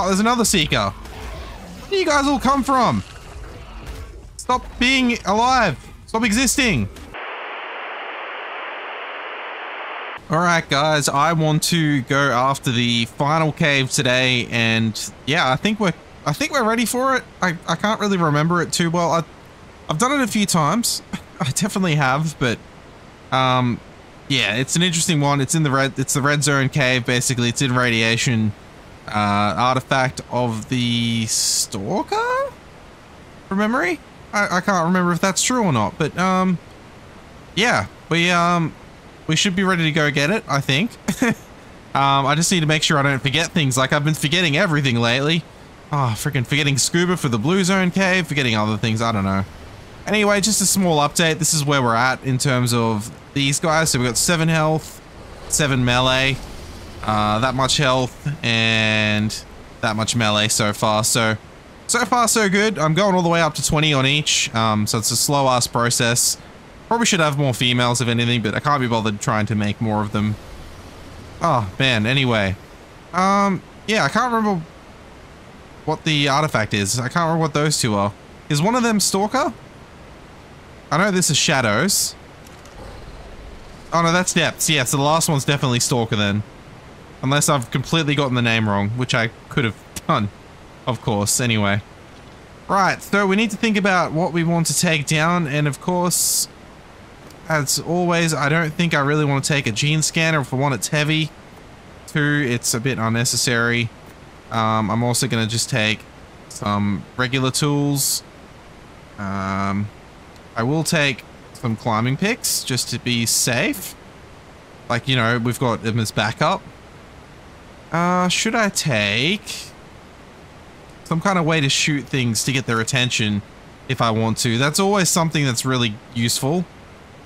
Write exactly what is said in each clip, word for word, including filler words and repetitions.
Oh, there's another Seeker. Where do you guys all come from? Stop being alive. Stop existing. Alright guys, I want to go after the final cave today, and yeah, I think we're I think we're ready for it. I, I can't really remember it too well. I, I've done it a few times. I definitely have, but um yeah, it's an interesting one. It's in the red it's the red zone cave, basically. It's in Radiation. Uh artifact of the Stalker? From memory? I, I can't remember if that's true or not, but um yeah, we um we should be ready to go get it, I think. um, I just need to make sure I don't forget things. Like, I've been forgetting everything lately. Oh, freaking forgetting scuba for the Blue Zone Cave, forgetting other things, I don't know. Anyway, just a small update. This is where we're at in terms of these guys. So we've got seven health, seven melee, uh, that much health, and that much melee so far. So, so far so good. I'm going all the way up to twenty on each. Um, so it's a slow-ass process. Probably should have more females, if anything, but I can't be bothered trying to make more of them. Oh, man. Anyway. Um, yeah, I can't remember what the artifact is. I can't remember what those two are. Is one of them Stalker? I know this is Shadows. Oh, no, that's Depths. Yeah, so the last one's definitely Stalker then. Unless I've completely gotten the name wrong, which I could have done, of course. Anyway. Right, so we need to think about what we want to take down, and of course... As always, I don't think I really want to take a gene scanner. For one, it's heavy. Two, it's a bit unnecessary. Um, I'm also going to just take some regular tools. Um, I will take some climbing picks just to be safe. Like, you know, we've got them as backup. Uh, should I take some kind of way to shoot things to get their attention if I want to? That's always something that's really useful.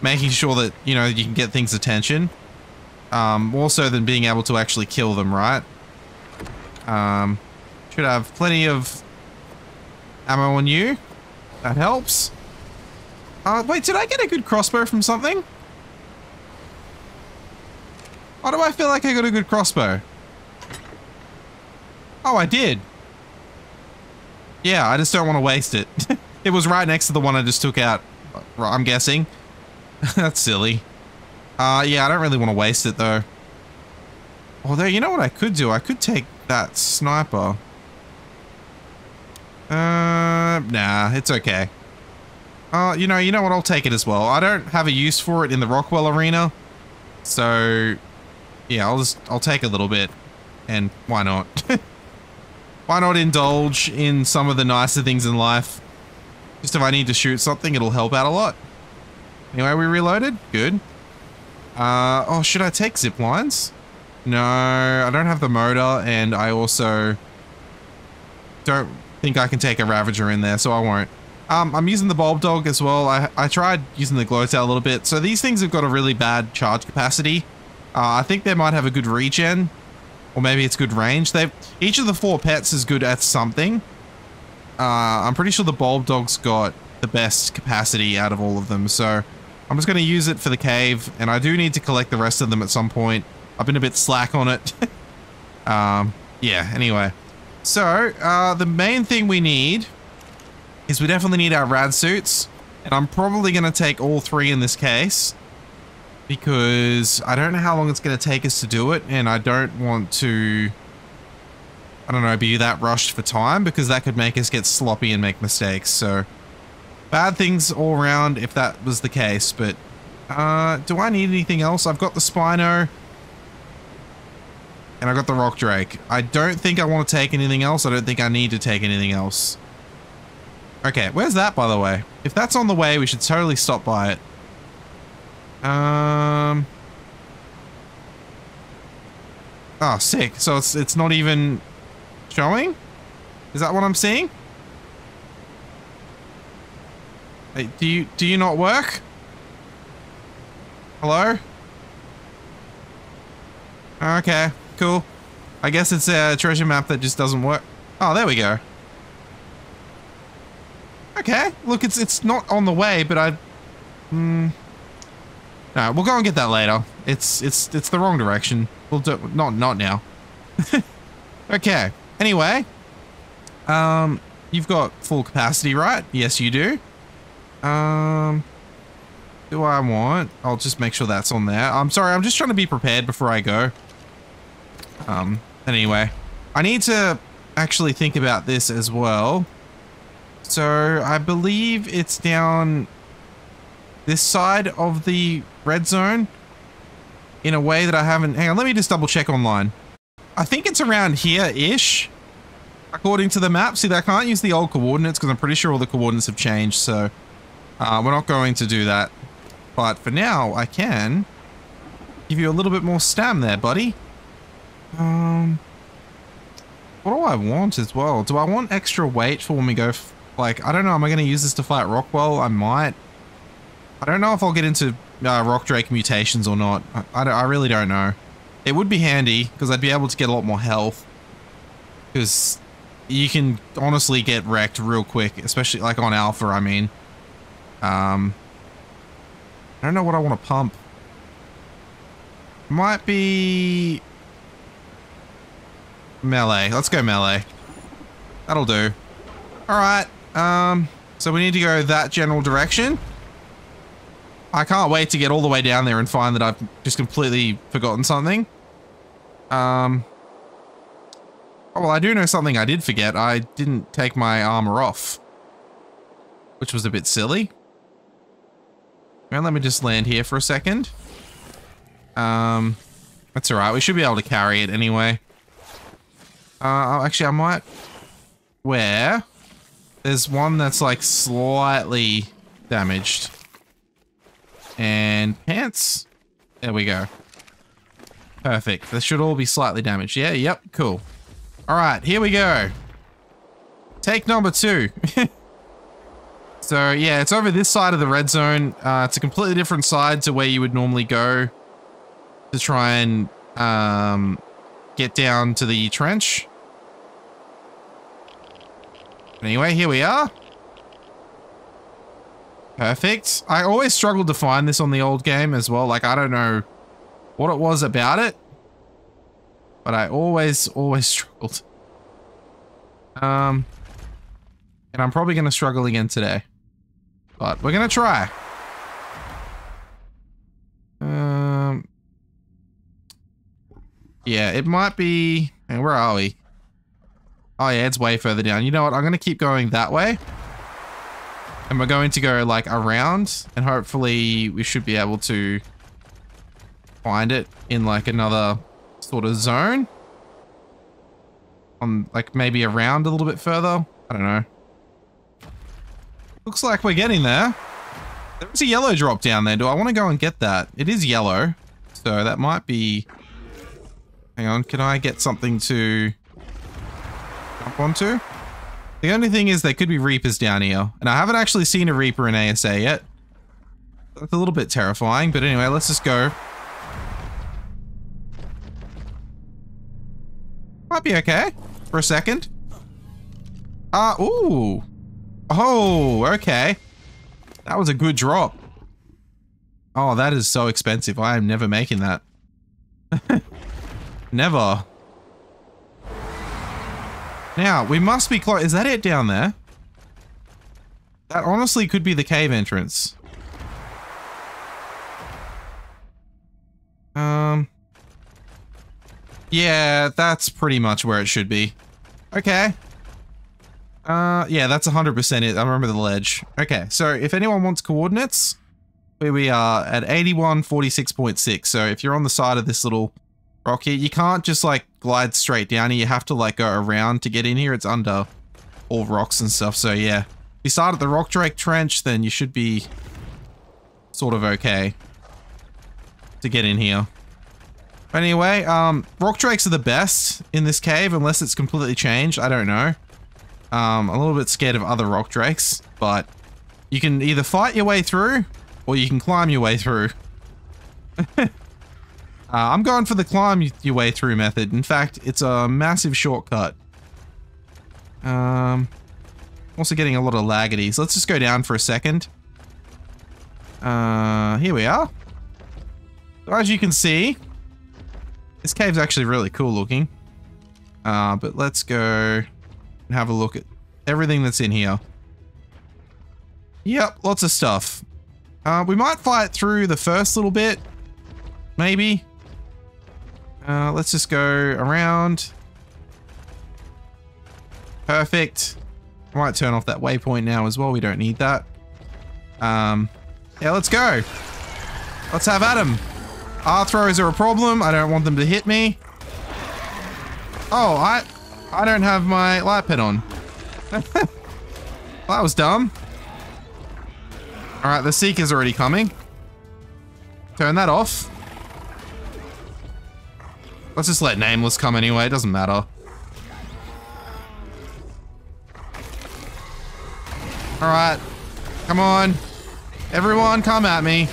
Making sure that, you know, you can get things' attention. Um, more so than being able to actually kill them, right? Um, should have plenty of ammo on you. That helps. Uh, wait, did I get a good crossbow from something? Why do I feel like I got a good crossbow? Oh, I did. Yeah, I just don't want to waste it. It was right next to the one I just took out, I'm guessing. That's silly. Uh, yeah, I don't really want to waste it, though. Although, you know what I could do? I could take that sniper. Uh, nah, it's okay. Uh, you know, you know what? I'll take it as well. I don't have a use for it in the Rockwell Arena. So, yeah, I'll just, I'll take a little bit. And why not? Why not indulge in some of the nicer things in life? Just if I need to shoot something, it'll help out a lot. Anyway, we reloaded. Good. Uh, oh, should I take zip lines? No, I don't have the motor, and I also don't think I can take a Ravager in there, so I won't. Um, I'm using the Bulb Dog as well. I, I tried using the Glowtail a little bit. So these things have got a really bad charge capacity. Uh, I think they might have a good regen, or maybe it's good range. They've, each of the four pets is good at something. Uh, I'm pretty sure the Bulb Dog's got the best capacity out of all of them, so... I'm just going to use it for the cave, and I do need to collect the rest of them at some point. I've been a bit slack on it. um, yeah, anyway. So, uh, the main thing we need is we definitely need our rad suits, and I'm probably going to take all three in this case, because I don't know how long it's going to take us to do it, and I don't want to, I don't know, be that rushed for time, because that could make us get sloppy and make mistakes, so... Bad things all around if that was the case, but uh, do I need anything else? I've got the Spino and I've got the Rock Drake. I don't think I want to take anything else. I don't think I need to take anything else. Okay, where's that, by the way? If that's on the way, we should totally stop by it. Um. Oh, sick. So it's, it's not even showing? Is that what I'm seeing? Hey, do you, do you not work? Hello? Okay, cool. I guess it's a treasure map that just doesn't work. Oh, there we go. Okay, look, it's it's not on the way, but I... Hmm... No, we'll go and get that later. It's, it's, it's the wrong direction. We'll do... Not, not now. Okay. Anyway, um, you've got full capacity, right? Yes, you do. Um, do I want? I'll just make sure that's on there. I'm sorry, I'm just trying to be prepared before I go. Um, anyway, I need to actually think about this as well. So I believe it's down this side of the red zone in a way that I haven't. Hang on, let me just double check online. I think it's around here-ish, according to the map. See, I can't use the old coordinates because I'm pretty sure all the coordinates have changed, so uh, we're not going to do that. But for now, I can give you a little bit more stam there, buddy. Um, what do I want as well? Do I want extra weight for when we go, f like, I don't know, am I going to use this to fight Rockwell? I might. I don't know if I'll get into uh, Rock Drake mutations or not. I, I, I really don't know. It would be handy because I'd be able to get a lot more health, because you can honestly get wrecked real quick, especially like on alpha. I mean, um, I don't know what I want to pump. Might be melee. Let's go melee. That'll do. All right. Um, so we need to go that general direction. I can't wait to get all the way down there and find that I've just completely forgotten something. Um, oh, well, I do know something I did forget. I didn't take my armor off, which was a bit silly. And let me just land here for a second. Um, that's all right. We should be able to carry it anyway. Uh, actually, I might wear. There's one that's like slightly damaged. And pants. There we go. Perfect. They should all be slightly damaged. Yeah, yep, cool. All right, here we go. Take number two. So, yeah, it's over this side of the red zone. Uh, it's a completely different side to where you would normally go to try and um, get down to the trench. Anyway, here we are. Perfect. I always struggled to find this on the old game as well. Like, I don't know what it was about it, but I always, always struggled. Um, and I'm probably going to struggle again today, but we're going to try. Um, yeah, it might be, and where are we? Oh yeah, it's way further down. You know what? I'm going to keep going that way. And we're going to go like around, and hopefully we should be able to find it in like another sort of zone. On like maybe around a little bit further. I don't know. Looks like we're getting there. There's a yellow drop down there. Do I want to go and get that? It is yellow. So that might be... Hang on. Can I get something to jump onto? The only thing is there could be Reapers down here, and I haven't actually seen a Reaper in A S A yet. That's a little bit terrifying, but anyway, let's just go. Might be okay for a second. Ah, uh, ooh. Oh, okay. That was a good drop. Oh, that is so expensive. I am never making that. Never. Now, we must be close. Is that it down there? That honestly could be the cave entrance. Um. Yeah, that's pretty much where it should be. Okay. Uh, yeah, that's one hundred percent it. I remember the ledge. Okay, so if anyone wants coordinates, here we are at eighty-one forty-six point six. So if you're on the side of this little... Rocky, you can't just like glide straight down here. You have to like go around to get in here. It's under all rocks and stuff. So yeah, if you start at the Rock Drake Trench, then you should be sort of okay to get in here. But anyway, um, Rock Drakes are the best in this cave, unless it's completely changed. I don't know. Um, I'm a little bit scared of other Rock Drakes, but you can either fight your way through or you can climb your way through. Uh, I'm going for the climb your way through method. In fact, it's a massive shortcut. Um, also getting a lot of laggities. Let's just go down for a second. Uh, here we are. So as you can see, this cave's actually really cool looking. Uh, but let's go and have a look at everything that's in here. Yep, lots of stuff. Uh, we might fight through the first little bit, maybe. Uh, let's just go around. Perfect. I might turn off that waypoint now as well. We don't need that. Um, yeah, let's go. Let's have at him. Arthros are a problem. I don't want them to hit me. Oh, I, I don't have my light pet on. That was dumb. All right, the Seeker's already coming. Turn that off. Let's just let Nameless come anyway. It doesn't matter. All right, come on. Everyone come at me.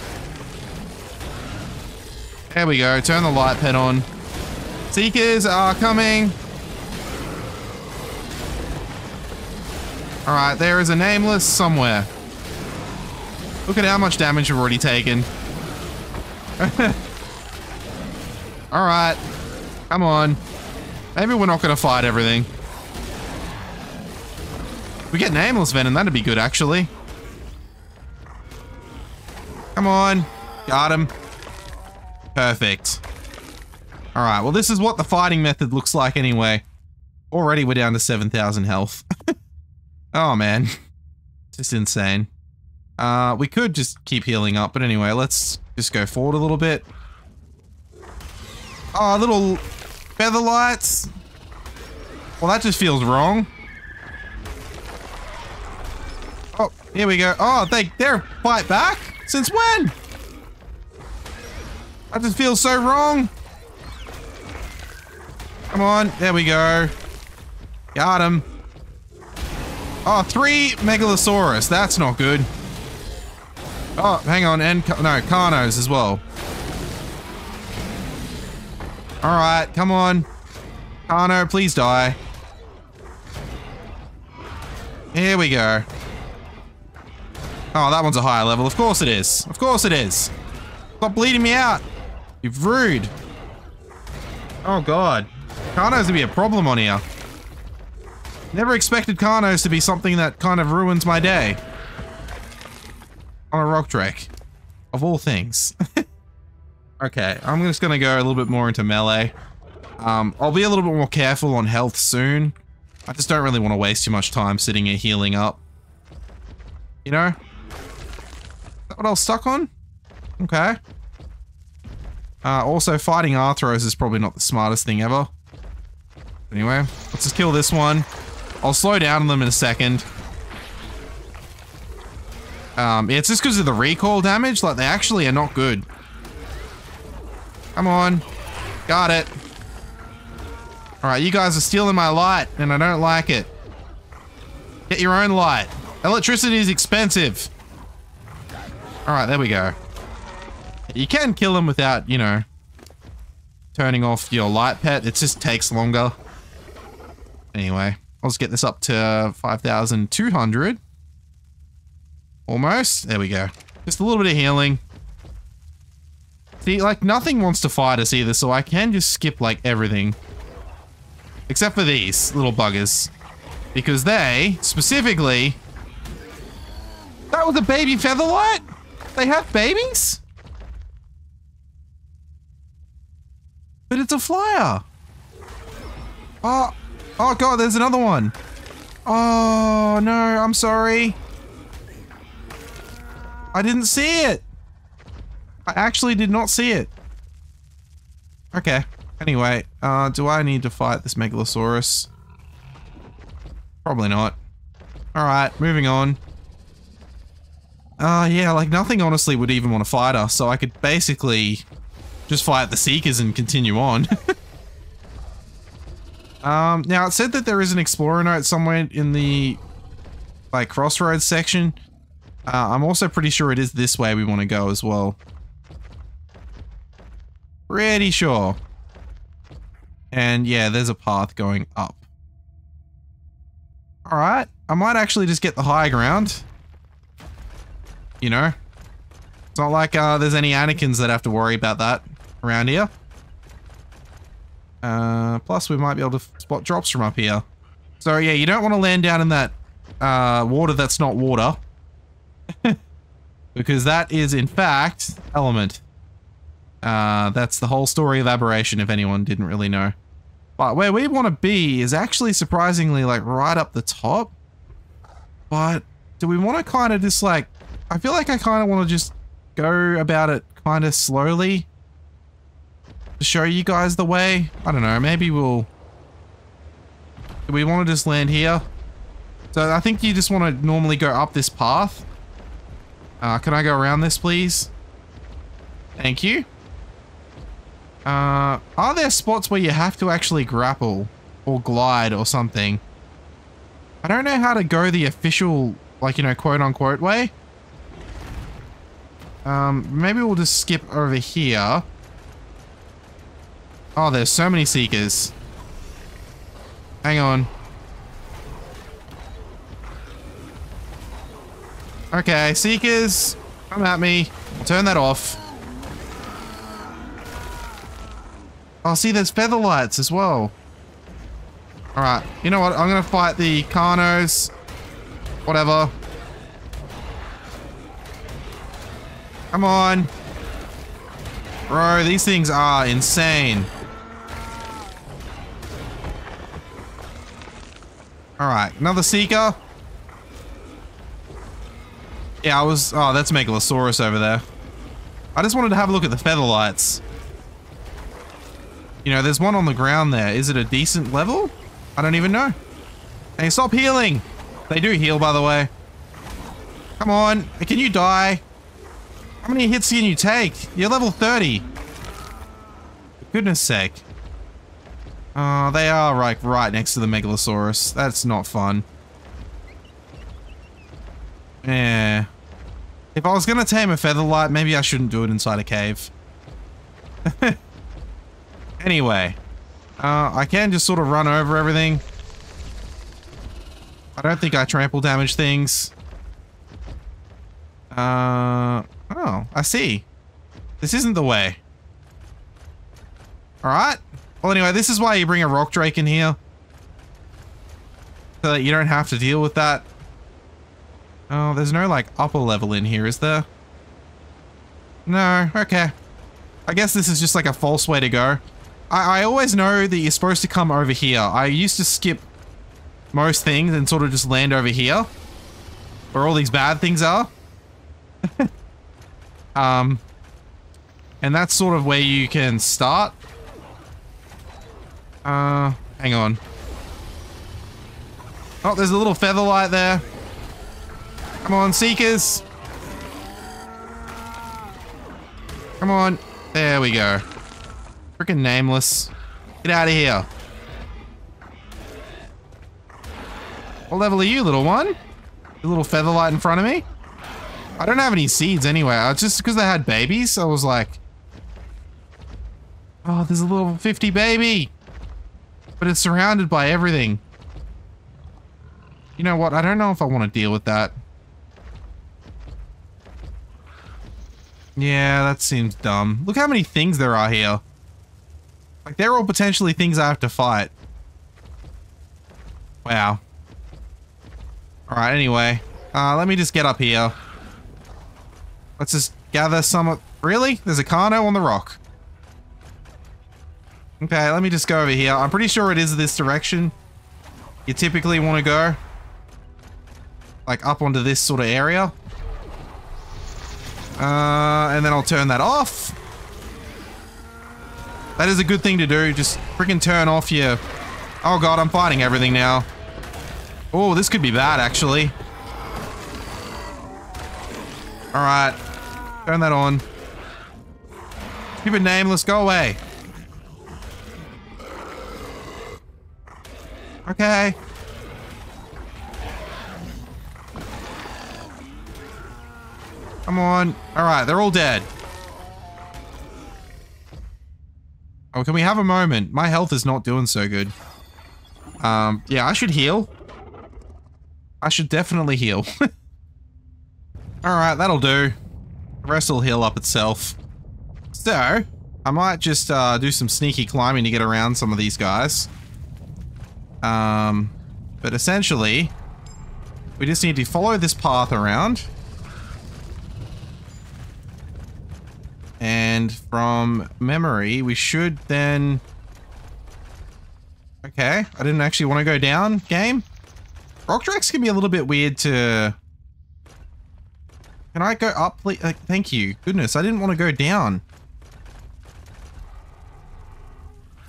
There we go. Turn the light pet on. Seekers are coming. All right, there is a Nameless somewhere. Look at how much damage we've already taken. All right, come on. Maybe we're not going to fight everything. If we get Nameless Venom, that'd be good, actually. Come on. Got him. Perfect. All right, well, this is what the fighting method looks like anyway. Already we're down to seven thousand health. Oh, man. It's just insane. Uh, we could just keep healing up, but anyway, let's just go forward a little bit. Oh, little Featherlights. Well, that just feels wrong. Oh, here we go. Oh, they, they're fight back? Since when? That just feels so wrong. Come on. There we go. Got him. Oh, three Megalosaurus. That's not good. Oh, hang on, and no, Carnos as well. Alright, come on. Carno, please die. Here we go. Oh, that one's a higher level. Of course it is. Of course it is. Stop bleeding me out. You're rude. Oh, God. Carno's gonna be a problem on here. Never expected Carnos to be something that kind of ruins my day. On a Rock Drake. Of all things. Okay, I'm just going to go a little bit more into melee. Um, I'll be a little bit more careful on health soon. I just don't really want to waste too much time sitting here healing up. You know? Is that what I was stuck on? Okay. Uh, also, fighting Arthros is probably not the smartest thing ever. Anyway, let's just kill this one. I'll slow down on them in a second. Um, it's just because of the recoil damage. Like, they actually are not good. Come on. Got it. Alright, you guys are stealing my light, and I don't like it. Get your own light. Electricity is expensive. Alright, there we go. You can kill them without, you know, turning off your light pet. It just takes longer. Anyway, let's get this up to five thousand two hundred. Almost. There we go. Just a little bit of healing. See, like, nothing wants to fight us either, so I can just skip, like, everything. Except for these little buggers. Because they, specifically... That was a baby Featherlight? They have babies? But it's a flyer. Oh, oh God, there's another one. Oh, no, I'm sorry. I didn't see it. I actually did not see it. Okay. Anyway, uh, do I need to fight this Megalosaurus? Probably not. Alright, moving on. Uh, yeah, like nothing honestly would even want to fight us, so I could basically just fight the Seekers and continue on. um, now, it said that there is an Explorer note somewhere in the, like, Crossroads section. Uh, I'm also pretty sure it is this way we want to go as well. Pretty sure. And yeah, there's a path going up. Alright, I might actually just get the high ground. You know? It's not like uh, there's any Anakins that have to worry about that around here. Uh, plus we might be able to spot drops from up here. So yeah, you don't want to land down in that uh, water that's not water. Because that is, in fact, element. Uh, that's the whole story of Aberration, if anyone didn't really know. But where we want to be is actually surprisingly, like, right up the top. But do we want to kind of just, like... I feel like I kind of want to just go about it kind of slowly. To show you guys the way. I don't know, maybe we'll... Do we want to just land here? So I think you just want to normally go up this path. Uh, can I go around this, please? Thank you. Uh, are there spots where you have to actually grapple or glide or something? I don't know how to go the official, like, you know, quote unquote way. Um, maybe we'll just skip over here. Oh, there's so many seekers. Hang on. Okay, seekers, come at me. I'll turn that off. Oh, see, there's Featherlights as well. Alright, you know what? I'm going to fight the Carnos. Whatever. Come on. Bro, these things are insane. Alright, another Seeker. Yeah, I was... Oh, that's Megalosaurus over there. I just wanted to have a look at the Featherlights. You know, there's one on the ground there. Is it a decent level? I don't even know. Hey, stop healing! They do heal, by the way. Come on. Can you die? How many hits can you take? You're level thirty. For goodness sake. Oh, they are like right next to the Megalosaurus. That's not fun. Yeah. If I was going to tame a Featherlight, maybe I shouldn't do it inside a cave. Anyway. Uh, I can just sort of run over everything. I don't think I trample damage things. Uh, oh, I see. This isn't the way. Alright. Well, anyway, this is why you bring a Rock Drake in here. So that you don't have to deal with that. Oh, there's no, like, upper level in here, is there? No, okay. I guess this is just, like, a false way to go. I, I always know that you're supposed to come over here. I used to skip most things and sort of just land over here. Where all these bad things are. um, and that's sort of where you can start. Uh, hang on. Oh, there's a little Featherlight there. Come on, Seekers. Come on. There we go. Frickin' Nameless. Get out of here. What level are you, little one? Your little Featherlight in front of me? I don't have any seeds anyway. I, just because they had babies, I was like... Oh, there's a little fifty baby. But it's surrounded by everything. You know what? I don't know if I want to deal with that. Yeah, that seems dumb. Look how many things there are here. Like, they're all potentially things I have to fight. Wow. Alright, anyway. Uh, let me just get up here. Let's just gather some of... Really? There's a Carno on the rock. Okay, let me just go over here. I'm pretty sure it is this direction. You typically want to go. Like, up onto this sort of area. Uh, and then I'll turn that off. That is a good thing to do. Just freaking turn off your... Oh god, I'm fighting everything now. Oh, this could be bad, actually. Alright. Turn that on. Stupid Nameless, go away. Okay. Come on. Alright, they're all dead. Oh, can we have a moment? My health is not doing so good. Um, yeah, I should heal. I should definitely heal. Alright, that'll do. The rest will heal up itself. So, uh, I might just uh, do some sneaky climbing to get around some of these guys. Um, but essentially, we just need to follow this path around. And from memory, we should then... Okay, I didn't actually want to go down, game. Rock Drake's can be a little bit weird to... Can I go up, please? Uh, thank you. Goodness, I didn't want to go down.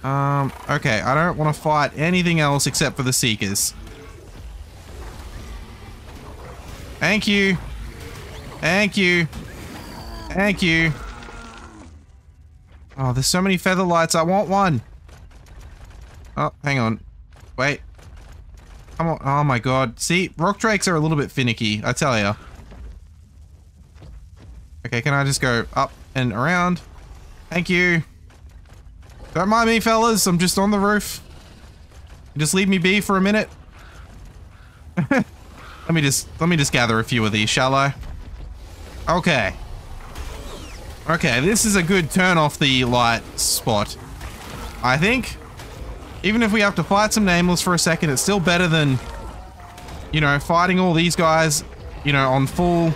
Um, okay, I don't want to fight anything else except for the Seekers. Thank you. Thank you. Thank you. Oh, there's so many Featherlights. I want one. Oh, hang on. Wait. Come on. Oh my god. See, Rock Drakes are a little bit finicky, I tell ya. Okay, can I just go up and around? Thank you. Don't mind me, fellas. I'm just on the roof. Just leave me be for a minute. let me just let me just gather a few of these, shall I? Okay. Okay, this is a good turn off the light spot, I think. Even if we have to fight some Nameless for a second, it's still better than, you know, fighting all these guys, you know, on full.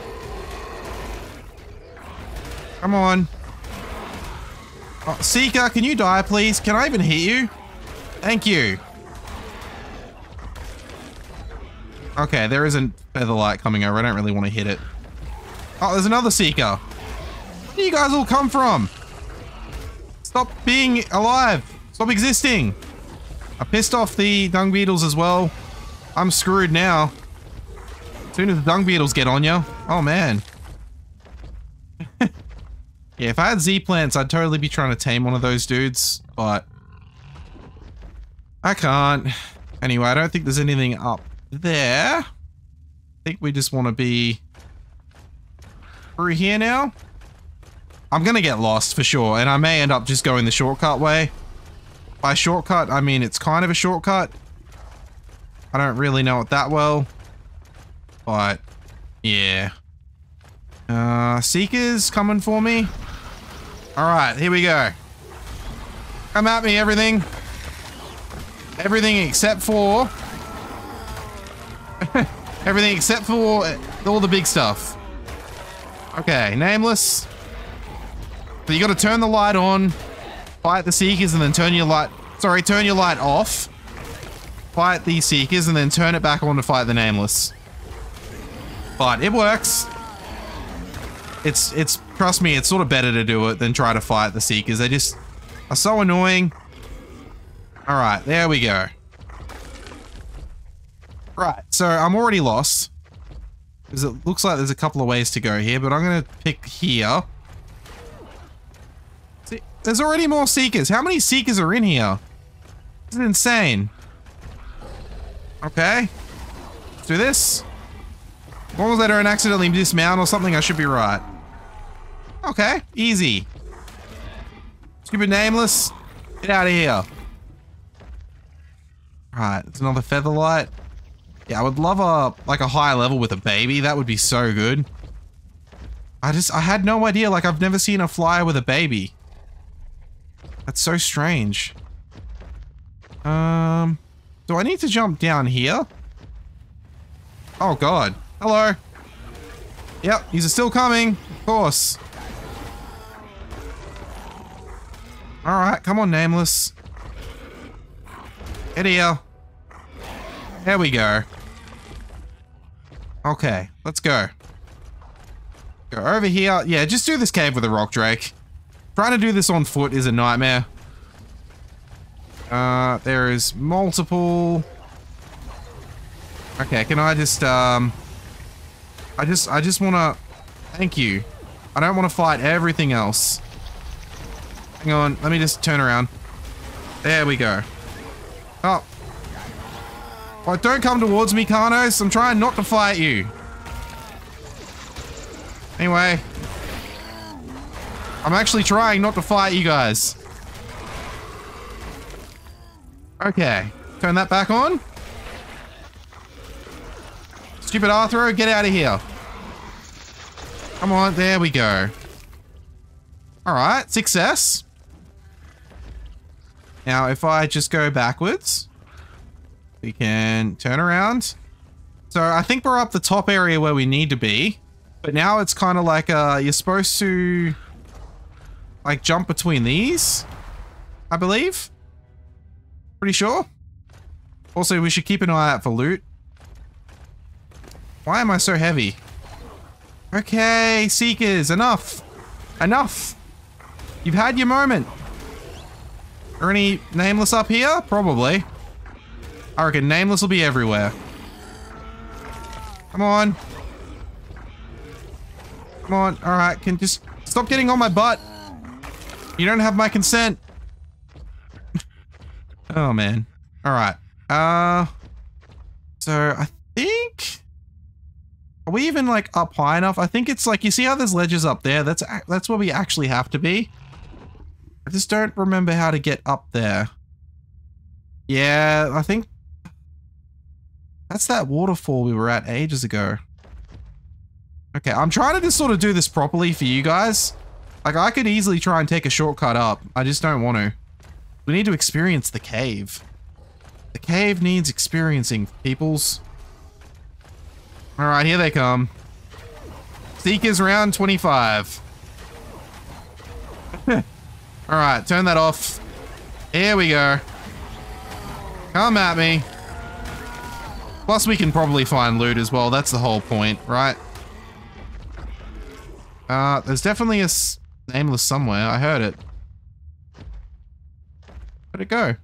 Come on. Oh, Seeker, can you die, please? Can I even hit you? Thank you. Okay, there is a Featherlight coming over. I don't really want to hit it. Oh, there's another Seeker. Where do you guys all come from? Stop being alive. Stop existing. I pissed off the dung beetles as well. I'm screwed now. As soon as the dung beetles get on you. Oh, man. Yeah, if I had Z plants, I'd totally be trying to tame one of those dudes, but I can't. Anyway, I don't think there's anything up there. I think we just want to be through here now. I'm going to get lost for sure, and I may end up just going the shortcut way. By shortcut, I mean it's kind of a shortcut. I don't really know it that well, but yeah. Uh, Seekers coming for me. Alright, here we go. Come at me, everything. Everything except for... everything except for all the big stuff. Okay, Nameless. So you gotta turn the light on, fight the Seekers, and then turn your light... Sorry, turn your light off. Fight the Seekers, and then turn it back on to fight the Nameless. But it works. It's, it's, trust me, it's sort of better to do it than try to fight the Seekers. They just are so annoying. Alright, there we go. Right, so I'm already lost. Because it looks like there's a couple of ways to go here, but I'm going to pick here. See, there's already more Seekers. How many Seekers are in here? This is insane. Okay. Let's do this. As long as I don't accidentally dismount or something, I should be right. Okay, easy. Stupid Nameless, get out of here. Alright, it's another Featherlight. Yeah, I would love a like a high level with a baby. That would be so good. I just, I had no idea. Like, I've never seen a flyer with a baby. That's so strange. Um, do I need to jump down here? Oh god. Hello. Yep, these are still coming. Of course. Alright, come on, Nameless. Get here. There we go. Okay, let's go. Go over here. Yeah, just do this cave with a Rock Drake. Trying to do this on foot is a nightmare. Uh, there is multiple... Okay, can I just, um... I just, I just want to... Thank you. I don't want to fight everything else. Hang on, let me just turn around. There we go. Oh. Oh, don't come towards me, Carnos. I'm trying not to fight you. Anyway. I'm actually trying not to fight you guys. Okay. Turn that back on. Stupid Arthro, get out of here. Come on, there we go. Alright, success. Now, if I just go backwards, we can turn around. So I think we're up the top area where we need to be, but now it's kind of like, uh, you're supposed to like jump between these, I believe. Pretty sure. Also, we should keep an eye out for loot. Why am I so heavy? Okay, Seekers, enough. Enough. You've had your moment. Are any Nameless up here? Probably. I reckon Nameless will be everywhere. Come on. Come on. All right, can just stop getting on my butt. You don't have my consent. Oh, man. All right. Uh, so I think... Are we even like up high enough? I think it's like, you see how there's ledges up there? That's that's where we actually have to be. I just don't remember how to get up there. Yeah, I think that's that waterfall we were at ages ago. Okay, I'm trying to just sort of do this properly for you guys. Like, I could easily try and take a shortcut up. I just don't want to. We need to experience the cave. The cave needs experiencing, peoples. All right, here they come. Seekers round twenty-five. All right, turn that off. Here we go. Come at me. Plus, we can probably find loot as well. That's the whole point, right? Uh, there's definitely a Nameless somewhere. I heard it. Where'd it go?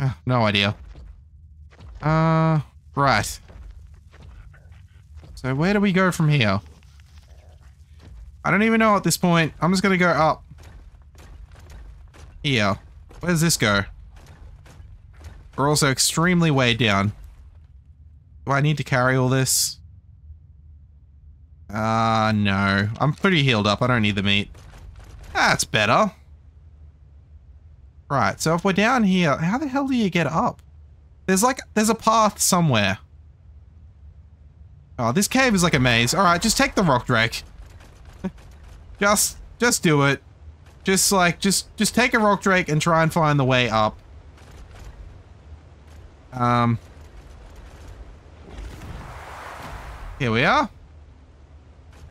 Uh, no idea. Uh... Right. So where do we go from here? I don't even know at this point. I'm just gonna go up. Here. Where does this go? We're also extremely weighed down. Do I need to carry all this? Ah, uh, no. I'm pretty healed up. I don't need the meat. That's better. Right, so if we're down here, how the hell do you get up? There's like, there's a path somewhere. Oh, this cave is like a maze. All right, just take the Rock Drake. just, just do it. Just like, just, just take a Rock Drake and try and find the way up. Um. Here we are.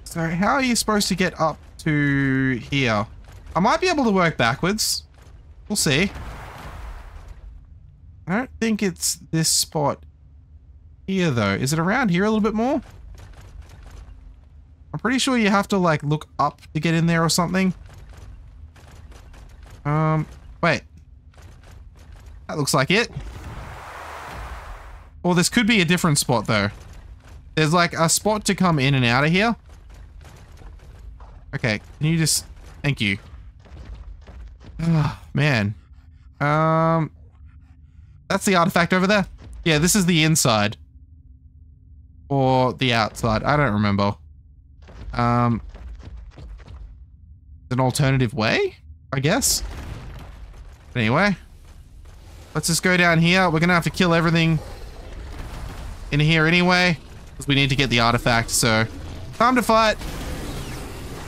So how are you supposed to get up to here? I might be able to work backwards. We'll see. I don't think it's this spot here, though. Is it around here a little bit more? I'm pretty sure you have to, like, look up to get in there or something. Um, wait. That looks like it. Or this could be a different spot, though. There's, like, a spot to come in and out of here. Okay, can you just... Thank you. Oh, man. Um... That's the artifact over there. Yeah, this is the inside. Or the outside. I don't remember. Um, an alternative way, I guess. Anyway. Let's just go down here. We're going to have to kill everything in here anyway. Because we need to get the artifact, so... Time to fight.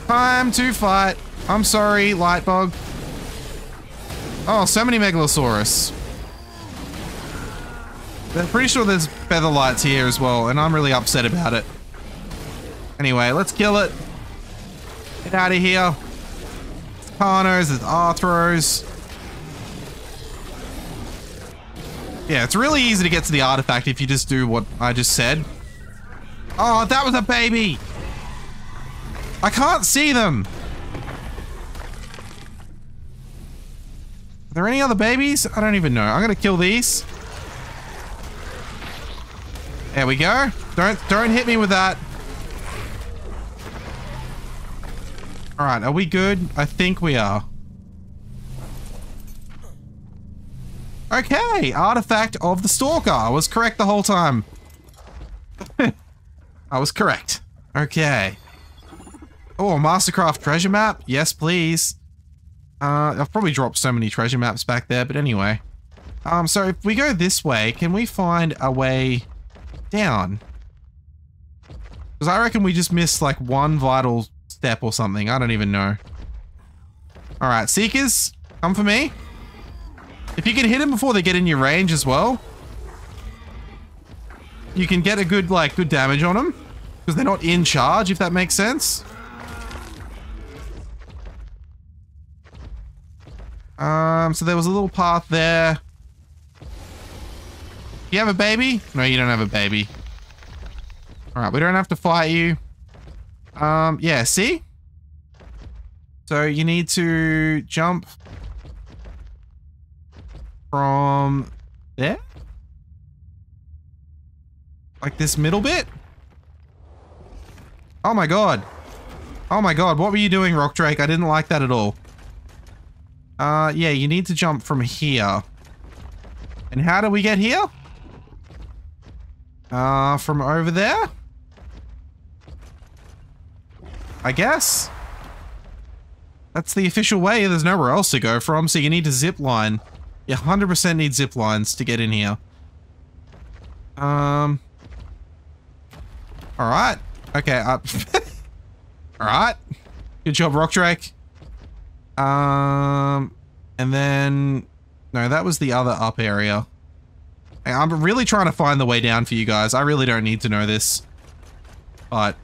Time to fight. I'm sorry, Lightbug. Oh, so many Megalosaurus. I'm pretty sure there's Featherlights here as well, and I'm really upset about it. Anyway, let's kill it. Get out of here. There's Carnos, there's Arthros. Yeah, it's really easy to get to the artifact if you just do what I just said. Oh, that was a baby! I can't see them! Are there any other babies? I don't even know. I'm gonna kill these. There we go. Don't don't hit me with that. All right, are we good? I think we are. Okay, artifact of the Stalker. I was correct the whole time. I was correct. Okay. Oh, Mastercraft treasure map. Yes, please. Uh, I've probably dropped so many treasure maps back there, but anyway. Um, so if we go this way, can we find a way down? Because I reckon we just missed like one vital step or something. I don't even know. Alright, Seekers, Come for me. If you can hit them before they get in your range as well, you can get a good, like, good damage on them. Because they're not in charge, if that makes sense. Um, so there was a little path there. You have a baby? No, you don't have a baby. Alright, we don't have to fight you. Um, yeah, see? So you need to jump from there? Like this middle bit? Oh my god. Oh my god, what were you doing, Rock Drake? I didn't like that at all. Uh, yeah, you need to jump from here. And how do we get here? Uh, from over there? I guess? That's the official way. There's nowhere else to go from, so you need to zip line. You one hundred percent need zip lines to get in here. Um. Alright. Okay. Uh, Alright. Good job, Rock Drake. Um. And then... No, that was the other up area. I'm really trying to find the way down for you guys. I really don't need to know this. But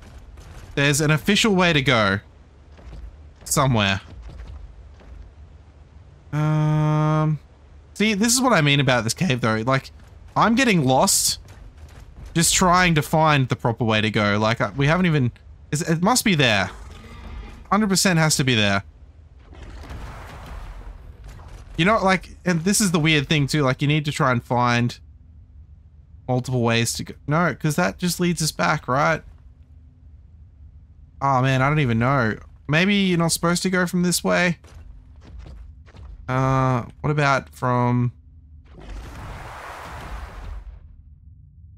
there's an official way to go. Somewhere. Um, see, this is what I mean about this cave though. Like, I'm getting lost just trying to find the proper way to go. Like, I, we haven't even... It must be there. one hundred percent has to be there. You know, like, and this is the weird thing too, like, you need to try and find multiple ways to go. No, because that just leads us back, right? Oh, man, I don't even know. Maybe you're not supposed to go from this way. Uh, what about from...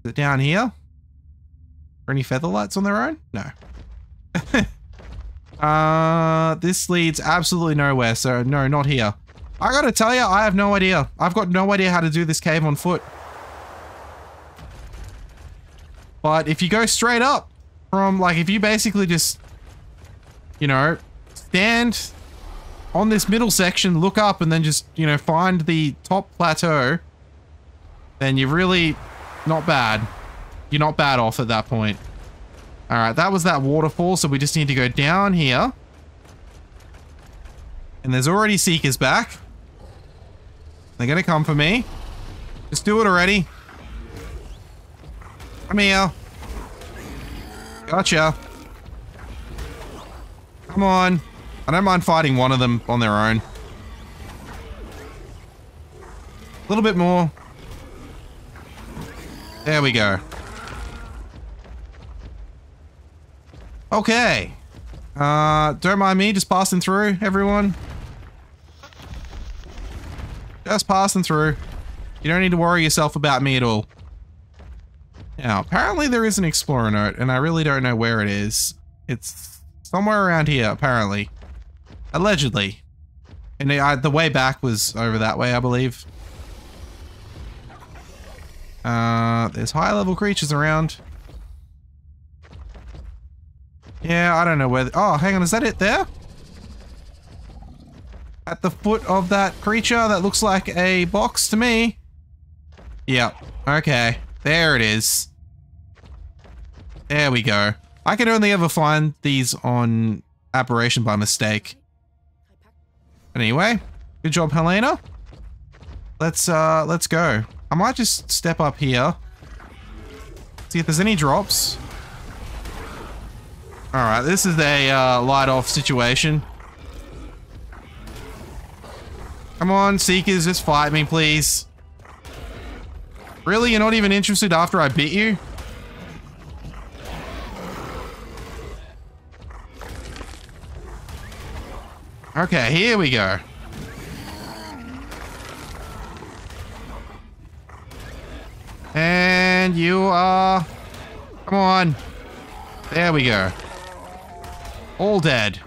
Is it down here? Are any Featherlights on their own? No. uh, this leads absolutely nowhere, so no, not here. I gotta tell you, I have no idea. I've got no idea how to do this cave on foot. But if you go straight up from, like, if you basically just, you know, stand on this middle section, look up, and then just, you know, find the top plateau, then you're really not bad. You're not bad off at that point. Alright, that was that waterfall, so we just need to go down here. And there's already Seekers back. They're gonna come for me. Just do it already. Come here. Gotcha. Come on. I don't mind fighting one of them on their own. A little bit more. There we go. Okay. Uh, don't mind me, just passing through, everyone. Just passing through. You don't need to worry yourself about me at all. Now, apparently there is an explorer note, and I really don't know where it is. It's somewhere around here, apparently. Allegedly. And I, the way back was over that way, I believe. Uh, there's high-level creatures around. Yeah, I don't know where... Oh, hang on, is that it there? At the foot of that creature that looks like a box to me. Yep, okay. There it is. There we go. I can only ever find these on Aberration by mistake. Anyway, good job, Helena. Let's, uh, let's go. I might just step up here. See if there's any drops. Alright, this is a uh, light-off situation. Come on, Seekers, just fight me, please. Really? You're not even interested after I bit you? Okay, here we go. And you are... Come on. There we go. All dead.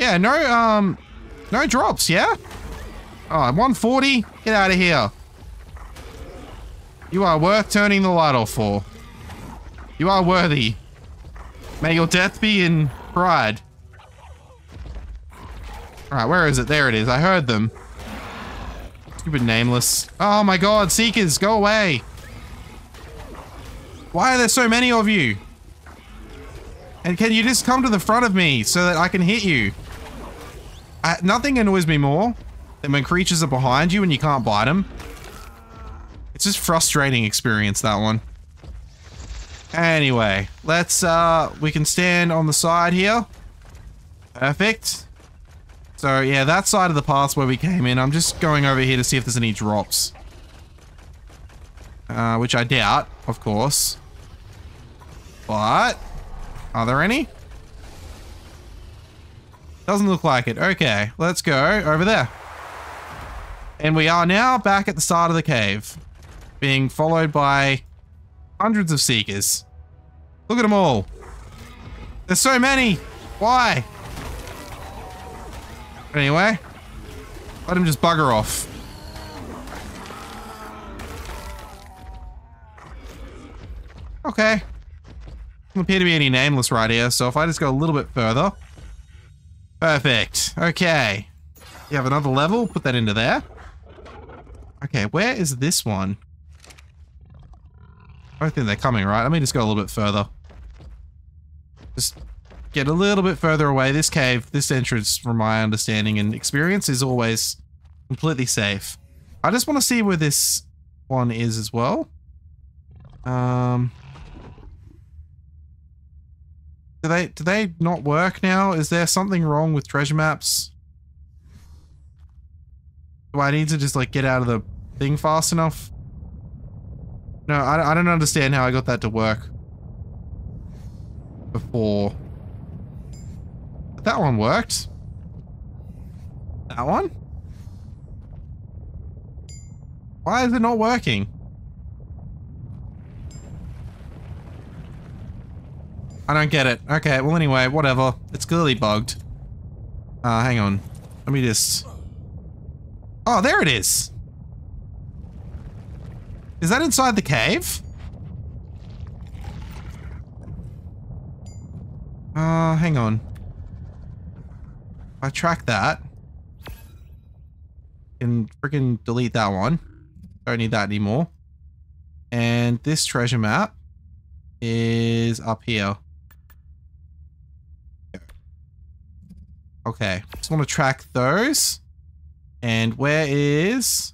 Yeah, no, um, no drops, yeah? Oh, one forty? Get out of here. You are worth turning the light off for. You are worthy. May your death be in pride. Alright, where is it? There it is. I heard them. Stupid Nameless. Oh my god, Seekers, go away! Why are there so many of you? And can you just come to the front of me so that I can hit you? I, nothing annoys me more than when creatures are behind you and you can't bite them. It's just frustrating experience, that one. Anyway, let's, uh, we can stand on the side here. Perfect. So, yeah, that side of the path where we came in, I'm just going over here to see if there's any drops. Uh, which I doubt, of course. But... are there any? Doesn't look like it. Okay, let's go over there. And we are now back at the start of the cave, being followed by hundreds of Seekers. Look at them all. There's so many. Why? Anyway, let them just bugger off. Okay. Doesn't appear to be any Nameless right here, so if I just go a little bit further. Perfect. Okay. You have another level, put that into there. Okay, where is this one? I don't think they're coming, right? Let me just go a little bit further. Just get a little bit further away. This cave, this entrance, from my understanding and experience, is always completely safe. I just want to see where this one is as well. Um... Do they, do they not work now? Is there something wrong with treasure maps? Do I need to just, like, get out of the thing fast enough? No, I, I don't understand how I got that to work before. But that one worked. That one? Why is it not working? I don't get it. Okay, well anyway, whatever. It's clearly bugged. Uh, hang on. Let me just... oh, there it is! Is that inside the cave? Uh, hang on. If I track that... I can freaking delete that one. Don't need that anymore. And this treasure map is up here. Okay, just want to track those. And where is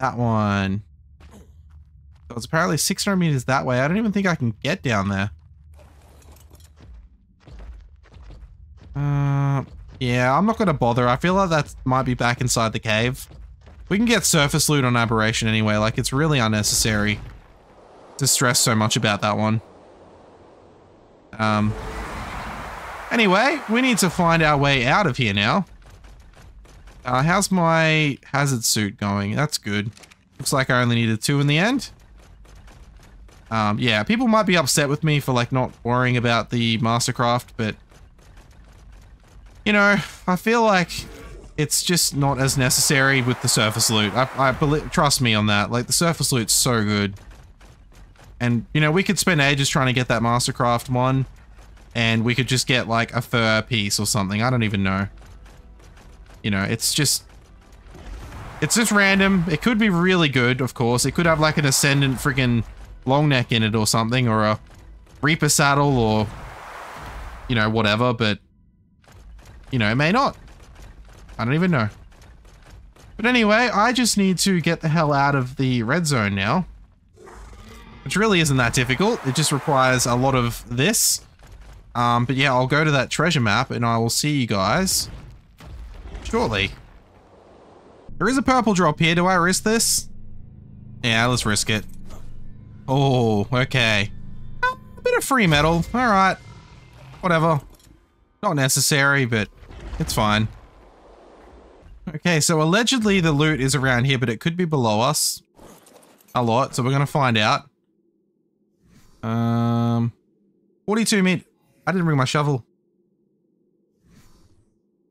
that one? So it's apparently six hundred meters that way. I don't even think I can get down there. Uh, yeah, I'm not going to bother. I feel like that might be back inside the cave. We can get surface loot on Aberration anyway. Like, it's really unnecessary to stress so much about that one. Um... Anyway, we need to find our way out of here now. Uh, how's my hazard suit going? That's good. Looks like I only needed two in the end. Um, yeah, people might be upset with me for, like, not worrying about the Mastercraft, but... you know, I feel like it's just not as necessary with the surface loot. I, I trust me on that. Like, the surface loot's so good. And, you know, we could spend ages trying to get that Mastercraft one. And we could just get, like, a fur piece or something. I don't even know. You know, it's just... it's just random. It could be really good, of course. It could have, like, an Ascendant freaking long neck in it or something. Or a Reaper saddle or... you know, whatever. But, you know, it may not. I don't even know. But anyway, I just need to get the hell out of the red zone now. Which really isn't that difficult. It just requires a lot of this. Um, but yeah, I'll go to that treasure map and I will see you guys shortly. There is a purple drop here. Do I risk this? Yeah, let's risk it. Oh, okay. Oh, a bit of free metal. All right. Whatever. Not necessary, but it's fine. Okay, so allegedly the loot is around here, but it could be below us a lot. So we're going to find out. Um, forty-two minutes. I didn't bring my shovel.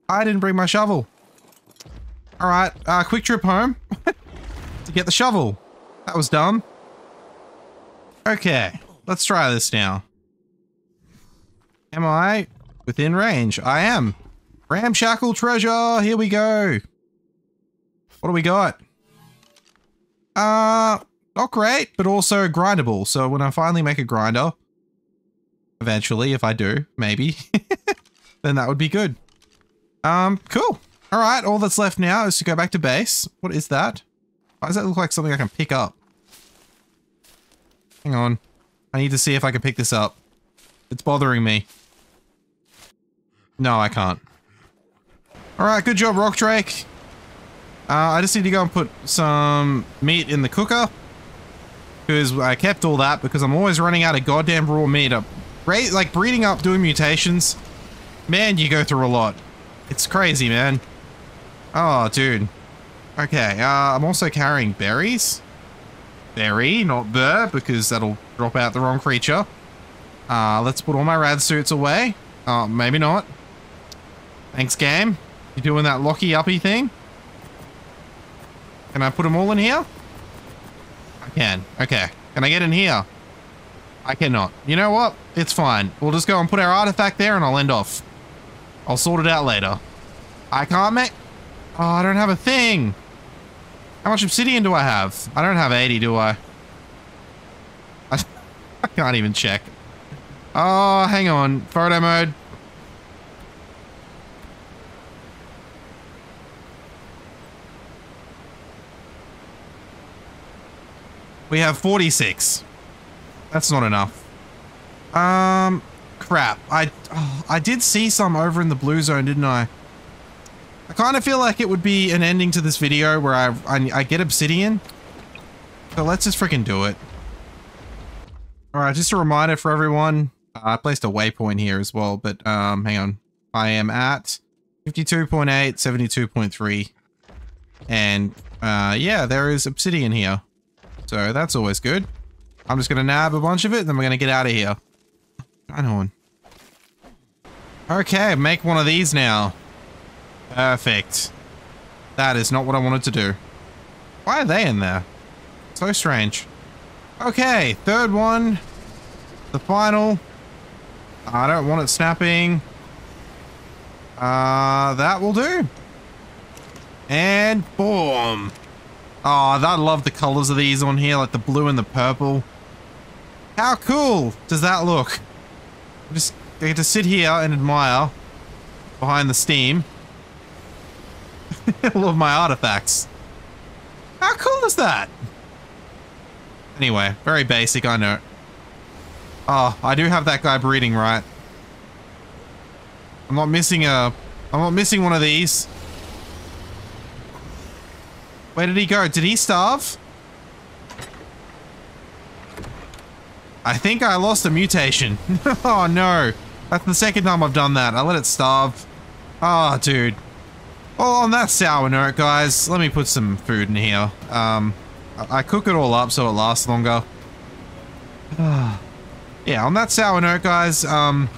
I didn't bring my shovel. Alright, uh, quick trip home to get the shovel. That was dumb. Okay, let's try this now. Am I within range? I am. Ramshackle treasure. Here we go. What do we got? Uh, not great, but also grindable. So when I finally make a grinder, eventually, if I do, maybe, then that would be good. Um, cool. All right. All that's left now is to go back to base. What is that? Why does that look like something I can pick up? Hang on. I need to see if I can pick this up. It's bothering me. No, I can't. All right. Good job, Rock Drake. Uh, I just need to go and put some meat in the cooker. Because I kept all that because I'm always running out of goddamn raw meat. I'm like breeding up, doing mutations. Man, you go through a lot. It's crazy, man. Oh, dude. Okay, uh, I'm also carrying berries. Berry, not burr, because that'll drop out the wrong creature. Uh, let's put all my rad suits away. Oh, maybe not. Thanks, game. You doing that locky-uppy thing? Can I put them all in here? I can. Okay. Can I get in here? I cannot. You know what? It's fine. We'll just go and put our artifact there and I'll end off. I'll sort it out later. I can't make... Oh, I don't have a thing. How much obsidian do I have? I don't have eighty, do I? I, I can't even check. Oh, hang on. Photo mode. We have forty-six. That's not enough. Um, crap. I, oh, I did see some over in the blue zone, didn't I? I kind of feel like it would be an ending to this video where I, I, I get obsidian. So let's just freaking do it. All right, just a reminder for everyone. Uh, I placed a waypoint here as well, but um, hang on. I am at fifty-two point eight, seventy-two point three. And uh, yeah, there is obsidian here. So that's always good. I'm just going to nab a bunch of it, and then we're going to get out of here. Hang on. Okay, make one of these now. Perfect. That is not what I wanted to do. Why are they in there? So strange. Okay, third one. The final. I don't want it snapping. Uh, that will do. And boom. Oh, I love the colors of these on here, like the blue and the purple. How cool does that look? I just I get to sit here and admire behind the steam all of my artifacts. How cool is that? Anyway, very basic, I know. Oh, I do have that guy breeding, right? I'm not missing a... I'm not missing one of these. Where did he go? Did he starve? I think I lost a mutation. Oh no. That's the second time I've done that. I let it starve. Oh, dude. Well, on that sour note, guys, let me put some food in here. Um, I, I cook it all up so it lasts longer. Yeah, on that sour note, guys, um,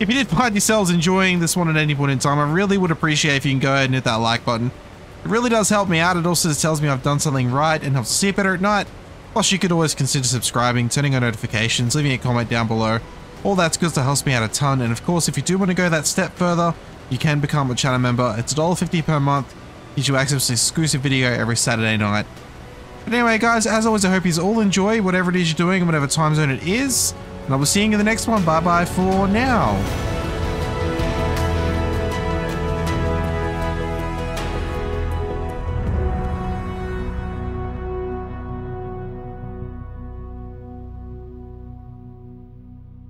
if you did find yourselves enjoying this one at any point in time, I really would appreciate if you can go ahead and hit that like button. It really does help me out. It also just tells me I've done something right and helps me sleep better at night. Plus, you could always consider subscribing, turning on notifications, leaving a comment down below. All that's good stuff helps me out a ton. And of course, if you do want to go that step further, you can become a channel member. It's one dollar fifty per month. Gives you access to an exclusive video every Saturday night. But anyway, guys, as always, I hope you all enjoy whatever it is you're doing and whatever time zone it is. And I'll be seeing you in the next one. Bye-bye for now.